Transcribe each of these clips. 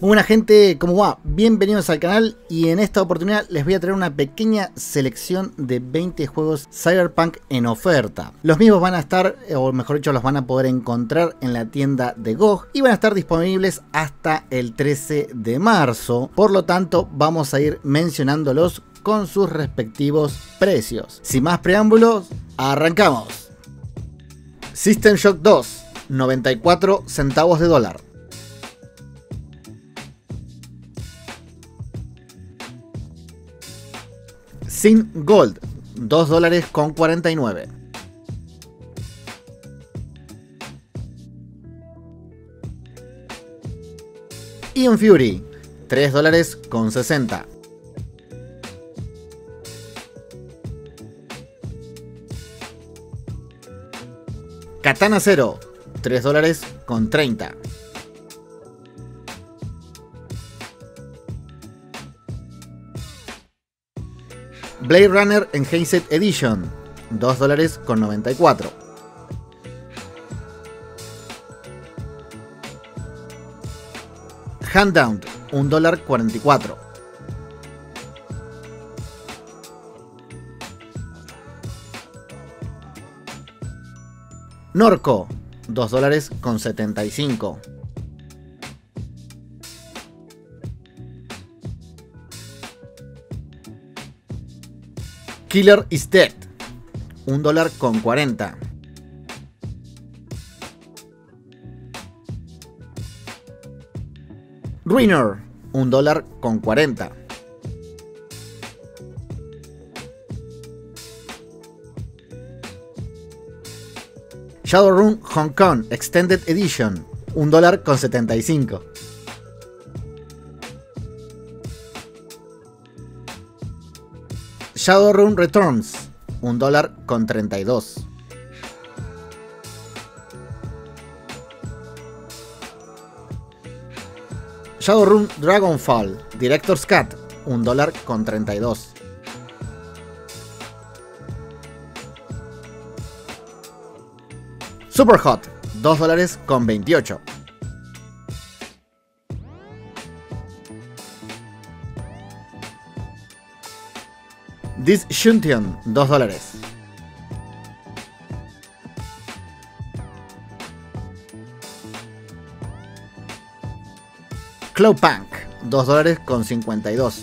Muy buena gente, ¿cómo va? Bienvenidos al canal y en esta oportunidad les voy a traer una pequeña selección de 20 juegos Cyberpunk en oferta. Los mismos van a estar, o mejor dicho, los van a poder encontrar en la tienda de GOG y van a estar disponibles hasta el 13 de marzo. Por lo tanto, vamos a ir mencionándolos con sus respectivos precios. Sin más preámbulos, arrancamos. System Shock 2, 94 centavos de dólar. Sin Gold, $2.49. Ion Fury, $3.60. Katana Zero, $3.30. Blade Runner Enhanced Edition, $2.94. Huntdown, $1.44. Norco, $2.75. Killer is Dead, $1.40. Ruiner, $1.40. Shadowrun Hong Kong Extended Edition, $1.75. Shadowrun Returns, $1.32. Shadowrun Dragonfall Directors Cut, $1.32. Superhot, $2.28. Disjunction, $2. Cloudpunk, $2.52.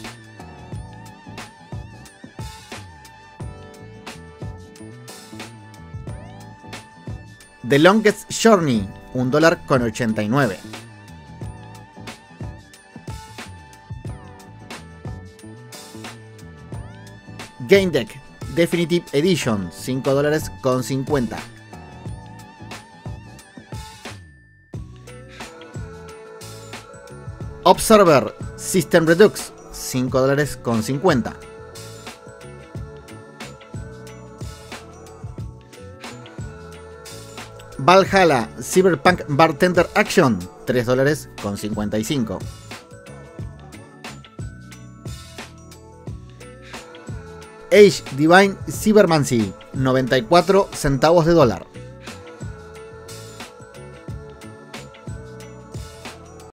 The Longest Journey, $1.89. Game Deck Definitive Edition, $5.50. Observer System Redux, $5.50. Valhalla Cyberpunk Bartender Action, $3.55. E.Y.E Divine Cybermancy, 94 centavos de dólar.